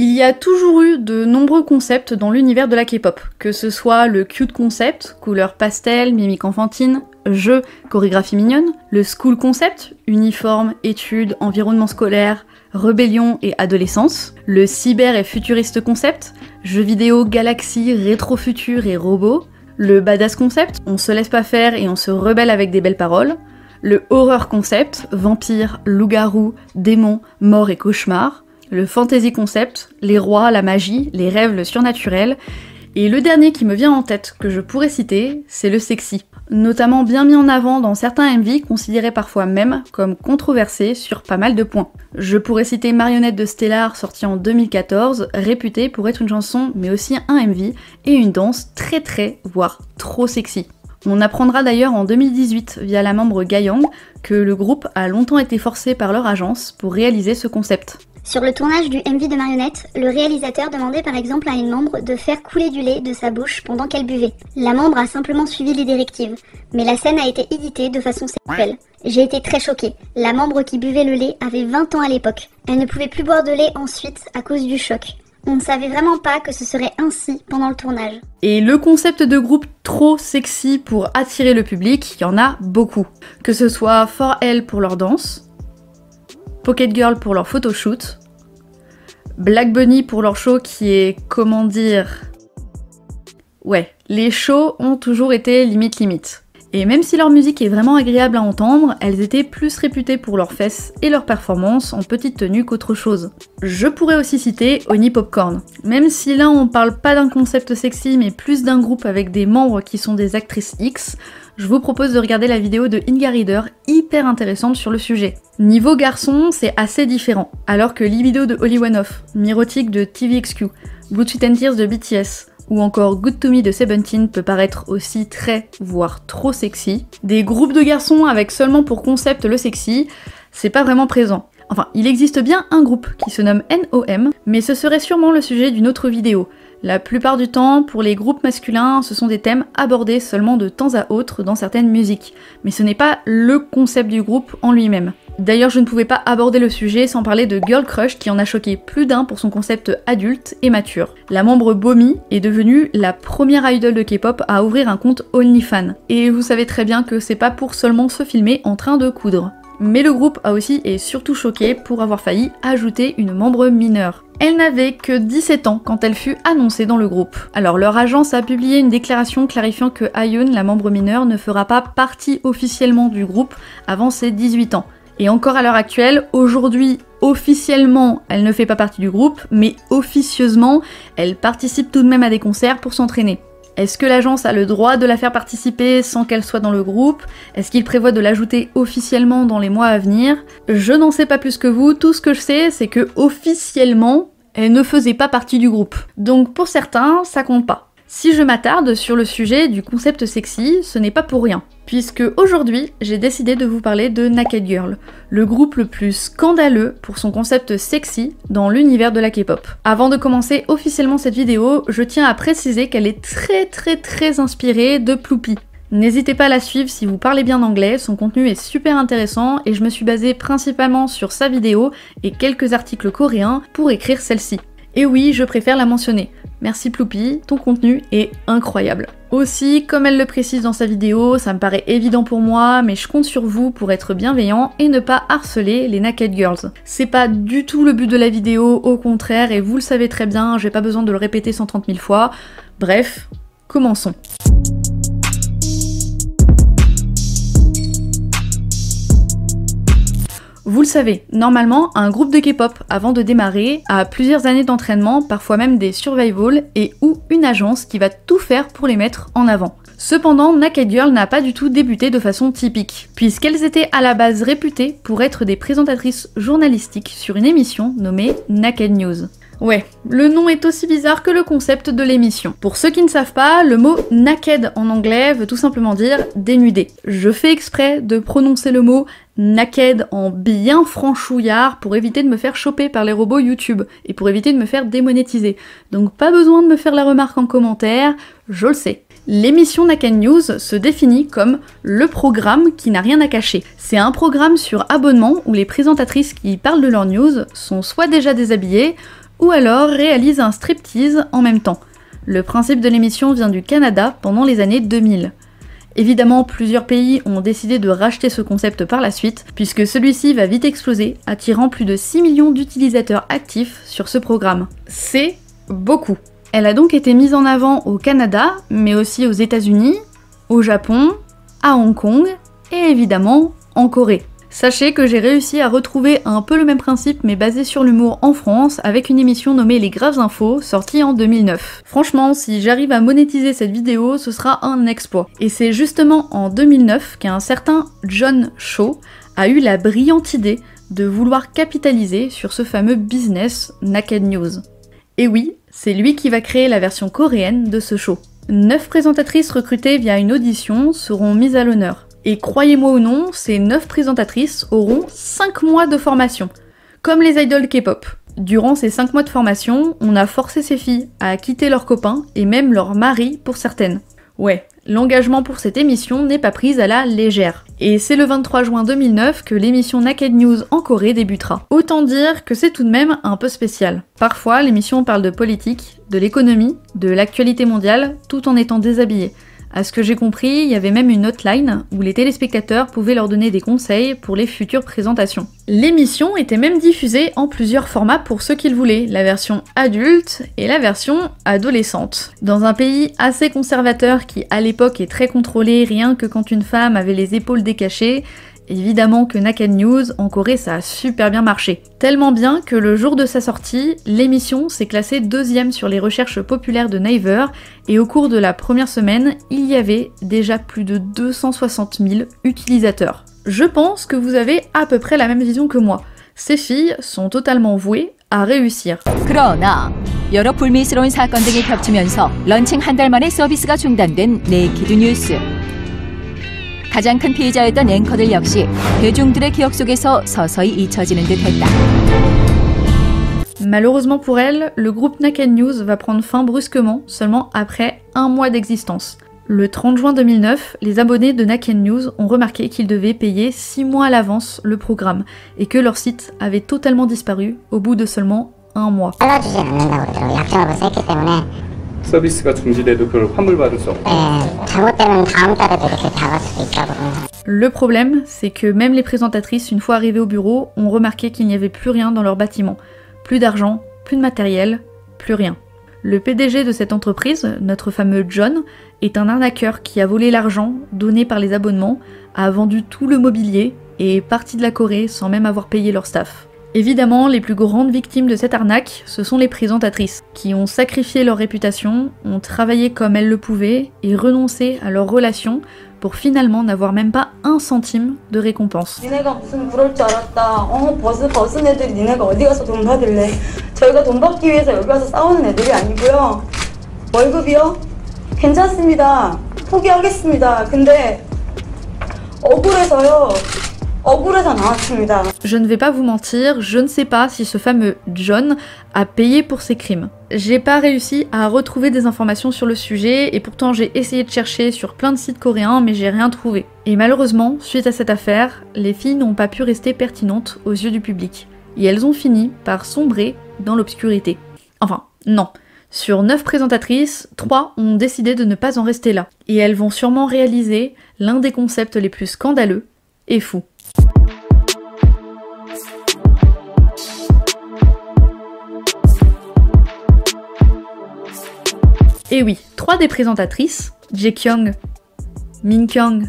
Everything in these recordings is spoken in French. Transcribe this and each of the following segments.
Il y a toujours eu de nombreux concepts dans l'univers de la K-pop, que ce soit le cute concept, couleur pastel, mimique enfantine, jeu, chorégraphie mignonne, le school concept, uniforme, études, environnement scolaire, rébellion et adolescence, le cyber et futuriste concept, jeux vidéo, galaxie, rétro-futur et robots, le badass concept, on se laisse pas faire et on se rebelle avec des belles paroles, le horreur concept, vampire, loup-garou, démon, mort et cauchemar, le fantasy concept, les rois, la magie, les rêves, le surnaturel, et le dernier qui me vient en tête que je pourrais citer, c'est le sexy, notamment bien mis en avant dans certains MV considérés parfois même comme controversés sur pas mal de points. Je pourrais citer Marionnette de Stellar sortie en 2014, réputée pour être une chanson mais aussi un MV et une danse très voire trop sexy. On apprendra d'ailleurs en 2018 via la membre Ga Young que le groupe a longtemps été forcé par leur agence pour réaliser ce concept. Sur le tournage du MV de Marionnette, le réalisateur demandait par exemple à une membre de faire couler du lait de sa bouche pendant qu'elle buvait. La membre a simplement suivi les directives, mais la scène a été éditée de façon sexuelle. J'ai été très choquée. La membre qui buvait le lait avait 20 ans à l'époque. Elle ne pouvait plus boire de lait ensuite à cause du choc. On ne savait vraiment pas que ce serait ainsi pendant le tournage. Et le concept de groupe trop sexy pour attirer le public, il y en a beaucoup. Que ce soit Fort Elle pour leur danse, Pocket Girl pour leur photoshoot, Black Bunny pour leur show qui est, comment dire... Ouais, les shows ont toujours été limite. Et même si leur musique est vraiment agréable à entendre, elles étaient plus réputées pour leurs fesses et leurs performances en petite tenue qu'autre chose. Je pourrais aussi citer Honey Popcorn. Même si là on parle pas d'un concept sexy mais plus d'un groupe avec des membres qui sont des actrices X, je vous propose de regarder la vidéo de Inga Rieder, hyper intéressante sur le sujet. Niveau garçon, c'est assez différent, alors que Libido de Holy One-Off, Mirotic de TVXQ, Blood, Sweat and Tears de BTS, ou encore Good To Me de Seventeen peut paraître aussi très, voire trop sexy. Des groupes de garçons avec seulement pour concept le sexy, c'est pas vraiment présent. Enfin, il existe bien un groupe qui se nomme NOM, mais ce serait sûrement le sujet d'une autre vidéo. La plupart du temps, pour les groupes masculins, ce sont des thèmes abordés seulement de temps à autre dans certaines musiques, mais ce n'est pas le concept du groupe en lui-même. D'ailleurs, je ne pouvais pas aborder le sujet sans parler de Girl Crush qui en a choqué plus d'un pour son concept adulte et mature. La membre Bomi est devenue la première idole de K-pop à ouvrir un compte OnlyFans. Et vous savez très bien que c'est pas pour seulement se filmer en train de coudre. Mais le groupe a aussi et surtout choqué pour avoir failli ajouter une membre mineure. Elle n'avait que 17 ans quand elle fut annoncée dans le groupe. Alors leur agence a publié une déclaration clarifiant que Ayon, la membre mineure, ne fera pas partie officiellement du groupe avant ses 18 ans. Et encore à l'heure actuelle, aujourd'hui, officiellement, elle ne fait pas partie du groupe, mais officieusement, elle participe tout de même à des concerts pour s'entraîner. Est-ce que l'agence a le droit de la faire participer sans qu'elle soit dans le groupe? Est-ce qu'il prévoit de l'ajouter officiellement dans les mois à venir? Je n'en sais pas plus que vous, tout ce que je sais, c'est que officiellement, elle ne faisait pas partie du groupe. Donc pour certains, ça compte pas. Si je m'attarde sur le sujet du concept sexy, ce n'est pas pour rien, puisque aujourd'hui, j'ai décidé de vous parler de Naked Girl, le groupe le plus scandaleux pour son concept sexy dans l'univers de la K-pop. Avant de commencer officiellement cette vidéo, je tiens à préciser qu'elle est très inspirée de Ploopy. N'hésitez pas à la suivre si vous parlez bien anglais, son contenu est super intéressant et je me suis basée principalement sur sa vidéo et quelques articles coréens pour écrire celle-ci. Et oui, je préfère la mentionner. Merci Ploopy, ton contenu est incroyable. Aussi, comme elle le précise dans sa vidéo, ça me paraît évident pour moi, mais je compte sur vous pour être bienveillant et ne pas harceler les Naked Girls. C'est pas du tout le but de la vidéo, au contraire, et vous le savez très bien, j'ai pas besoin de le répéter 130 000 fois. Bref, commençons. Vous le savez, normalement, un groupe de K-pop, avant de démarrer, a plusieurs années d'entraînement, parfois même des survival, et ou une agence qui va tout faire pour les mettre en avant. Cependant, Naked Girl n'a pas du tout débuté de façon typique, puisqu'elles étaient à la base réputées pour être des présentatrices journalistiques sur une émission nommée Naked News. Ouais, le nom est aussi bizarre que le concept de l'émission. Pour ceux qui ne savent pas, le mot « naked » en anglais veut tout simplement dire « dénudé ». Je fais exprès de prononcer le mot « naked » en bien franchouillard pour éviter de me faire choper par les robots YouTube et pour éviter de me faire démonétiser. Donc pas besoin de me faire la remarque en commentaire, je le sais. L'émission Naked News se définit comme le programme qui n'a rien à cacher. C'est un programme sur abonnement où les présentatrices qui parlent de leurs news sont soit déjà déshabillées, ou alors réalise un striptease en même temps. Le principe de l'émission vient du Canada pendant les années 2000. Évidemment, plusieurs pays ont décidé de racheter ce concept par la suite, puisque celui-ci va vite exploser, attirant plus de 6 millions d'utilisateurs actifs sur ce programme. C'est beaucoup. Elle a donc été mise en avant au Canada, mais aussi aux États-Unis, au Japon, à Hong Kong et évidemment en Corée. Sachez que j'ai réussi à retrouver un peu le même principe mais basé sur l'humour en France avec une émission nommée Les Graves Infos sortie en 2009. Franchement, si j'arrive à monétiser cette vidéo, ce sera un exploit. Et c'est justement en 2009 qu'un certain John Shaw a eu la brillante idée de vouloir capitaliser sur ce fameux business Naked News. Et oui, c'est lui qui va créer la version coréenne de ce show. 9 présentatrices recrutées via une audition seront mises à l'honneur. Et croyez-moi ou non, ces 9 présentatrices auront 5 mois de formation, comme les idoles K-pop. Durant ces 5 mois de formation, on a forcé ces filles à quitter leurs copains et même leur mari pour certaines. Ouais, l'engagement pour cette émission n'est pas pris à la légère. Et c'est le 23 juin 2009 que l'émission Naked News en Corée débutera. Autant dire que c'est tout de même un peu spécial. Parfois, l'émission parle de politique, de l'économie, de l'actualité mondiale, tout en étant déshabillée. À ce que j'ai compris, il y avait même une hotline où les téléspectateurs pouvaient leur donner des conseils pour les futures présentations. L'émission était même diffusée en plusieurs formats pour ceux qui le voulaient, la version adulte et la version adolescente. Dans un pays assez conservateur qui à l'époque est très contrôlé rien que quand une femme avait les épaules décachées, évidemment que Naked News, en Corée, ça a super bien marché. Tellement bien que le jour de sa sortie, l'émission s'est classée 2e sur les recherches populaires de Naver, et au cours de la première semaine, il y avait déjà plus de 260 000 utilisateurs. Je pense que vous avez à peu près la même vision que moi. Ces filles sont totalement vouées à réussir. 그러나, 여러 불미스러운 사건 등이 겹치면서 런칭 한 달 만에 서비스가 중단된 네이키드 뉴스. 가장 큰 피해자였던 앵커들 역시 대중들의 기억 속에서 서서히 잊혀지는 듯했다. Malheureusement pour elle, le groupe Naked News va prendre fin brusquement seulement après un mois d'existence. Le 30 juin 2009, les abonnés de Naked News ont remarqué qu'ils devaient payer 6 mois à l'avance le programme et que leur site avait totalement disparu au bout de seulement un mois. Le problème, c'est que même les présentatrices, une fois arrivées au bureau, ont remarqué qu'il n'y avait plus rien dans leur bâtiment. Plus d'argent, plus de matériel, plus rien. Le PDG de cette entreprise, notre fameux John, est un arnaqueur qui a volé l'argent donné par les abonnements, a vendu tout le mobilier et est parti de la Corée sans même avoir payé leur staff. Évidemment, les plus grandes victimes de cette arnaque, ce sont les présentatrices, qui ont sacrifié leur réputation, ont travaillé comme elles le pouvaient et renoncé à leurs relations pour finalement n'avoir même pas un centime de récompense. Je ne vais pas vous mentir, je ne sais pas si ce fameux John a payé pour ses crimes. J'ai pas réussi à retrouver des informations sur le sujet et pourtant j'ai essayé de chercher sur plein de sites coréens mais j'ai rien trouvé. Et malheureusement, suite à cette affaire, les filles n'ont pas pu rester pertinentes aux yeux du public. Et elles ont fini par sombrer dans l'obscurité. Enfin, non. Sur 9 présentatrices, 3 ont décidé de ne pas en rester là. Et elles vont sûrement réaliser l'un des concepts les plus scandaleux et fous. Et oui, 3 des présentatrices, Jae Kyung, Min Kyung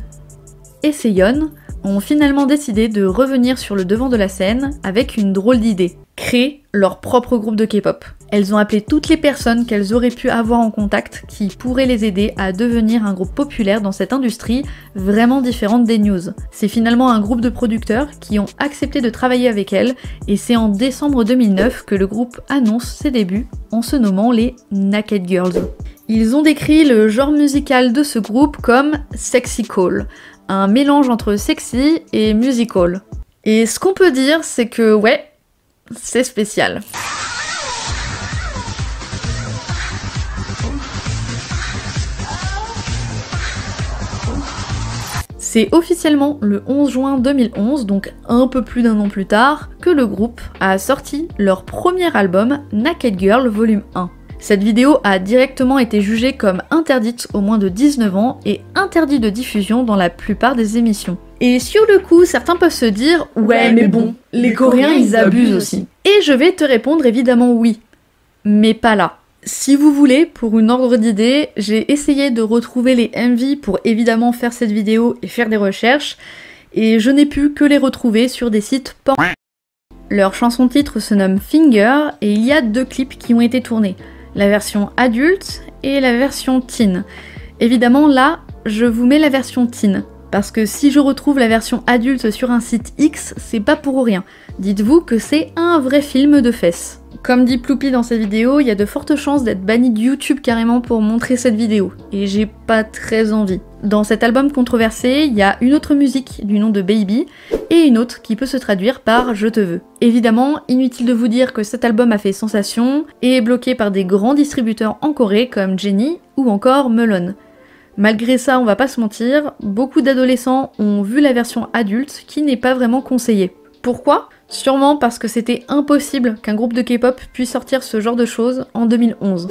et Se-yeon, ont finalement décidé de revenir sur le devant de la scène avec une drôle d'idée, créer leur propre groupe de K-pop. Elles ont appelé toutes les personnes qu'elles auraient pu avoir en contact qui pourraient les aider à devenir un groupe populaire dans cette industrie vraiment différente des news. C'est finalement un groupe de producteurs qui ont accepté de travailler avec elles et c'est en décembre 2009 que le groupe annonce ses débuts en se nommant les Naked Girls. Ils ont décrit le genre musical de ce groupe comme sexical, un mélange entre sexy et musical. Et ce qu'on peut dire, c'est que ouais, c'est spécial. C'est officiellement le 11 juin 2011, donc un peu plus d'un an plus tard, que le groupe a sorti leur premier album Naked Girl Volume 1. Cette vidéo a directement été jugée comme interdite aux moins de 19 ans et interdite de diffusion dans la plupart des émissions. Et sur le coup, certains peuvent se dire « Ouais, mais bon, les Coréens, ils abusent aussi ». Et je vais te répondre évidemment oui, mais pas là. Si vous voulez, pour une ordre d'idée, j'ai essayé de retrouver les MV pour évidemment faire cette vidéo et faire des recherches, et je n'ai pu que les retrouver sur des sites porn. Leur chanson titre se nomme Finger, et il y a deux clips qui ont été tournés, la version adulte et la version teen. Évidemment là, je vous mets la version teen, parce que si je retrouve la version adulte sur un site X, c'est pas pour rien. Dites-vous que c'est un vrai film de fesses. Comme dit Ploopy dans cette vidéo, il y a de fortes chances d'être banni de YouTube carrément pour montrer cette vidéo, et j'ai pas très envie. Dans cet album controversé, il y a une autre musique du nom de Baby, et une autre qui peut se traduire par Je te veux. Évidemment, inutile de vous dire que cet album a fait sensation, et est bloqué par des grands distributeurs en Corée comme Jenny ou encore Melon. Malgré ça, on va pas se mentir, beaucoup d'adolescents ont vu la version adulte qui n'est pas vraiment conseillée. Pourquoi ? Sûrement parce que c'était impossible qu'un groupe de K-pop puisse sortir ce genre de choses en 2011.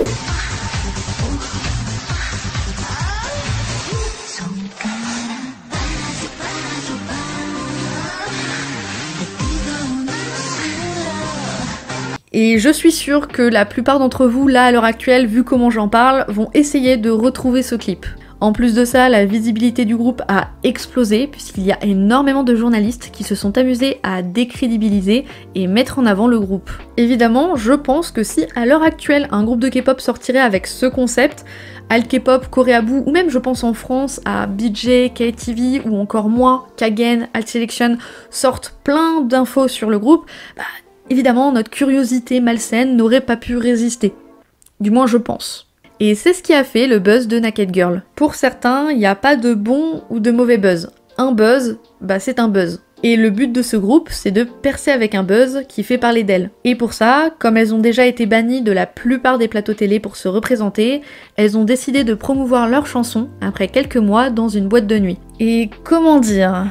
Et je suis sûre que la plupart d'entre vous, là à l'heure actuelle, vu comment j'en parle, vont essayer de retrouver ce clip. En plus de ça, la visibilité du groupe a explosé puisqu'il y a énormément de journalistes qui se sont amusés à décrédibiliser et mettre en avant le groupe. Évidemment, je pense que si à l'heure actuelle un groupe de K-pop sortirait avec ce concept, Alt K-pop, Koreaboo ou même je pense en France à BJ, KTV ou encore moi, Kagen, Alt Selection sortent plein d'infos sur le groupe, bah, évidemment notre curiosité malsaine n'aurait pas pu résister. Du moins je pense. Et c'est ce qui a fait le buzz de Naked Girl. Pour certains, il n'y a pas de bon ou de mauvais buzz. Un buzz, bah c'est un buzz. Et le but de ce groupe, c'est de percer avec un buzz qui fait parler d'elles. Et pour ça, comme elles ont déjà été bannies de la plupart des plateaux télé pour se représenter, elles ont décidé de promouvoir leurs chansons après quelques mois dans une boîte de nuit. Et comment dire ?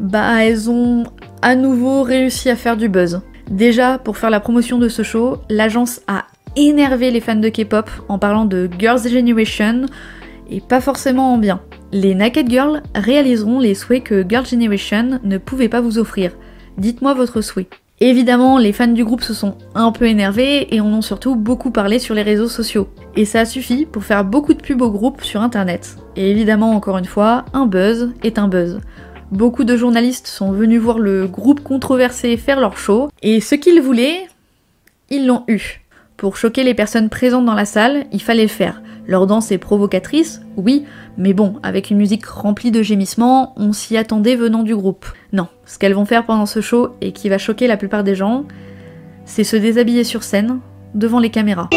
Bah elles ont à nouveau réussi à faire du buzz. Déjà, pour faire la promotion de ce show, l'agence a énervé les fans de K-pop en parlant de Girls' Generation, et pas forcément en bien. Les Naked Girls réaliseront les souhaits que Girls' Generation ne pouvait pas vous offrir. Dites-moi votre souhait. Évidemment, les fans du groupe se sont un peu énervés et en ont surtout beaucoup parlé sur les réseaux sociaux. Et ça suffit pour faire beaucoup de pubs au groupe sur internet. Et évidemment, encore une fois, un buzz est un buzz. Beaucoup de journalistes sont venus voir le groupe controversé faire leur show, et ce qu'ils voulaient, ils l'ont eu. Pour choquer les personnes présentes dans la salle, il fallait le faire. Leur danse est provocatrice, oui, mais bon, avec une musique remplie de gémissements, on s'y attendait venant du groupe. Non, ce qu'elles vont faire pendant ce show, et qui va choquer la plupart des gens, c'est se déshabiller sur scène, devant les caméras.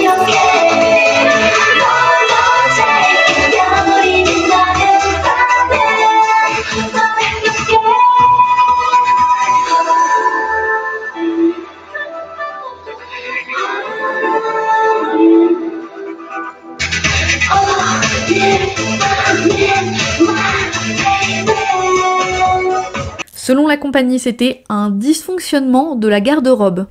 Selon la compagnie, c'était un dysfonctionnement de la garde-robe.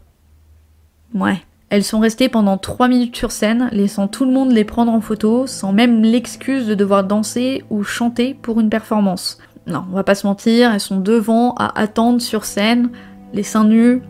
Ouais. Elles sont restées pendant 3 minutes sur scène, laissant tout le monde les prendre en photo, sans même l'excuse de devoir danser ou chanter pour une performance. Non, on va pas se mentir, elles sont devant à attendre sur scène, les seins nus,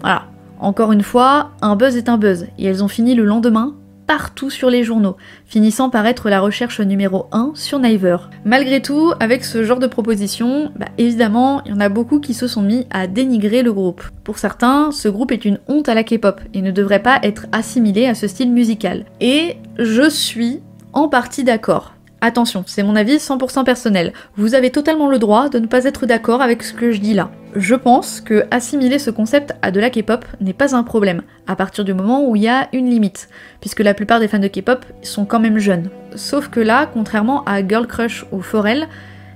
voilà. Encore une fois, un buzz est un buzz, et elles ont fini le lendemain partout sur les journaux, finissant par être la recherche numéro 1 sur Naver. Malgré tout, avec ce genre de proposition, bah évidemment, il y en a beaucoup qui se sont mis à dénigrer le groupe. Pour certains, ce groupe est une honte à la K-pop et ne devrait pas être assimilé à ce style musical. Et je suis en partie d'accord. Attention, c'est mon avis 100% personnel. Vous avez totalement le droit de ne pas être d'accord avec ce que je dis là. Je pense que assimiler ce concept à de la K-pop n'est pas un problème, à partir du moment où il y a une limite, puisque la plupart des fans de K-pop sont quand même jeunes. Sauf que là, contrairement à Girl Crush ou Fort Elle,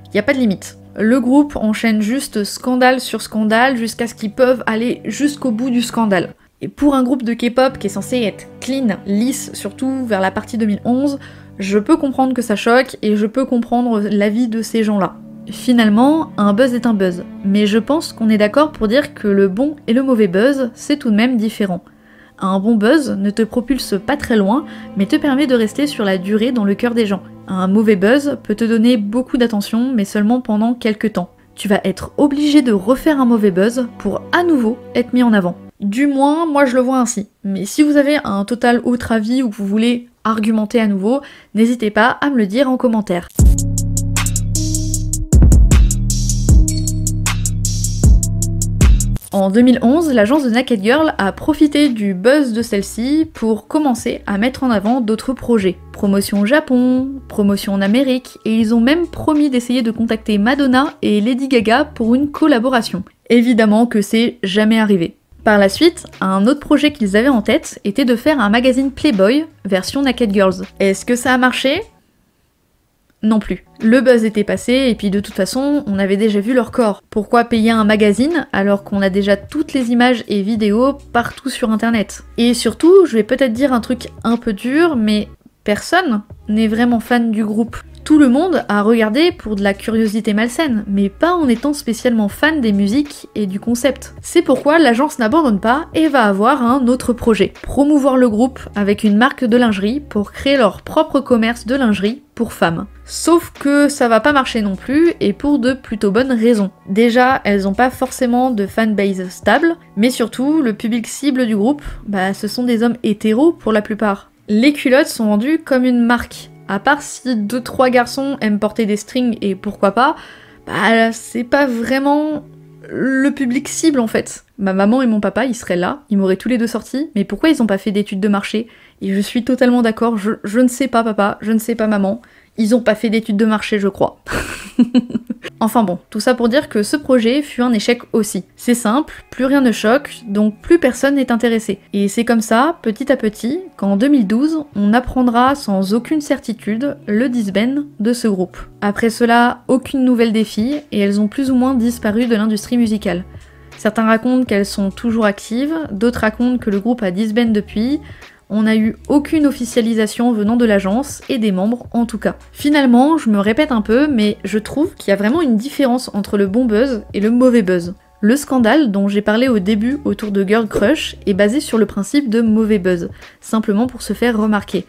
il n'y a pas de limite. Le groupe enchaîne juste scandale sur scandale jusqu'à ce qu'ils peuvent aller jusqu'au bout du scandale. Et pour un groupe de K-pop qui est censé être clean, lisse, surtout vers la partie 2011, je peux comprendre que ça choque et je peux comprendre l'avis de ces gens-là. Finalement, un buzz est un buzz, mais je pense qu'on est d'accord pour dire que le bon et le mauvais buzz, c'est tout de même différent. Un bon buzz ne te propulse pas très loin, mais te permet de rester sur la durée dans le cœur des gens. Un mauvais buzz peut te donner beaucoup d'attention, mais seulement pendant quelques temps. Tu vas être obligé de refaire un mauvais buzz pour à nouveau être mis en avant. Du moins, moi je le vois ainsi. Mais si vous avez un total autre avis ou que vous voulez argumenter à nouveau, n'hésitez pas à me le dire en commentaire. En 2011, l'agence de Naked Girl a profité du buzz de celle-ci pour commencer à mettre en avant d'autres projets. Promotion au Japon, promotion en Amérique, et ils ont même promis d'essayer de contacter Madonna et Lady Gaga pour une collaboration. Évidemment que c'est jamais arrivé. Par la suite, un autre projet qu'ils avaient en tête était de faire un magazine Playboy version Naked Girls. Est-ce que ça a marché ? Non plus. Le buzz était passé et puis de toute façon, on avait déjà vu leur corps. Pourquoi payer un magazine alors qu'on a déjà toutes les images et vidéos partout sur internet? Et surtout, je vais peut-être dire un truc un peu dur, mais personne n'est vraiment fan du groupe. Tout le monde a regardé pour de la curiosité malsaine, mais pas en étant spécialement fan des musiques et du concept. C'est pourquoi l'agence n'abandonne pas et va avoir un autre projet. Promouvoir le groupe avec une marque de lingerie pour créer leur propre commerce de lingerie pour femmes. Sauf que ça va pas marcher non plus, et pour de plutôt bonnes raisons. Déjà, elles ont pas forcément de fanbase stable, mais surtout, le public cible du groupe, bah ce sont des hommes hétéros pour la plupart. Les culottes sont vendues comme une marque. À part si 2-3 garçons aiment porter des strings et pourquoi pas, bah c'est pas vraiment le public cible en fait. Ma maman et mon papa, ils seraient là, ils m'auraient tous les deux sortis, mais pourquoi ils ont pas fait d'études de marché? Et je suis totalement d'accord, je ne sais pas papa, je ne sais pas maman, ils ont pas fait d'études de marché je crois. Enfin bon, tout ça pour dire que ce projet fut un échec aussi. C'est simple, plus rien ne choque, donc plus personne n'est intéressé. Et c'est comme ça, petit à petit, qu'en 2012, on apprendra sans aucune certitude le disband de ce groupe. Après cela, aucune nouvelle des filles, et elles ont plus ou moins disparu de l'industrie musicale. Certains racontent qu'elles sont toujours actives, d'autres racontent que le groupe a disband depuis. On n'a eu aucune officialisation venant de l'agence, et des membres en tout cas. Finalement, je me répète un peu, mais je trouve qu'il y a vraiment une différence entre le bon buzz et le mauvais buzz. Le scandale dont j'ai parlé au début autour de Girl Crush est basé sur le principe de mauvais buzz, simplement pour se faire remarquer.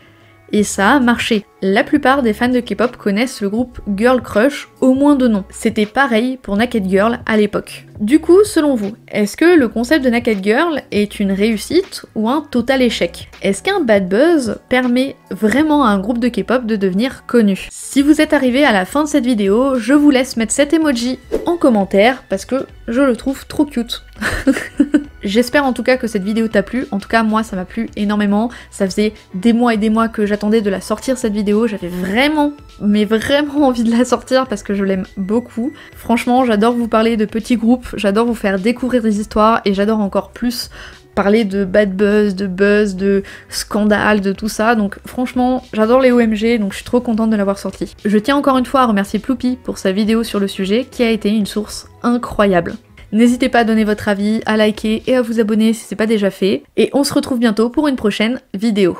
Et ça a marché. La plupart des fans de K-pop connaissent le groupe Girl Crush au moins de nom. C'était pareil pour Naked Girl à l'époque. Du coup, selon vous, est-ce que le concept de Naked Girl est une réussite ou un total échec? Est-ce qu'un bad buzz permet vraiment à un groupe de K-pop de devenir connu? Si vous êtes arrivé à la fin de cette vidéo, je vous laisse mettre cet emoji en commentaire parce que je le trouve trop cute. J'espère en tout cas que cette vidéo t'a plu, en tout cas moi ça m'a plu énormément, ça faisait des mois et des mois que j'attendais de la sortir cette vidéo, j'avais vraiment, mais vraiment envie de la sortir parce que je l'aime beaucoup. Franchement j'adore vous parler de petits groupes, j'adore vous faire découvrir des histoires et j'adore encore plus parler de bad buzz, de scandale, de tout ça, donc franchement j'adore les OMG donc je suis trop contente de l'avoir sorti. Je tiens encore une fois à remercier Ploopy pour sa vidéo sur le sujet qui a été une source incroyable. N'hésitez pas à donner votre avis, à liker et à vous abonner si c'est pas déjà fait. Et on se retrouve bientôt pour une prochaine vidéo.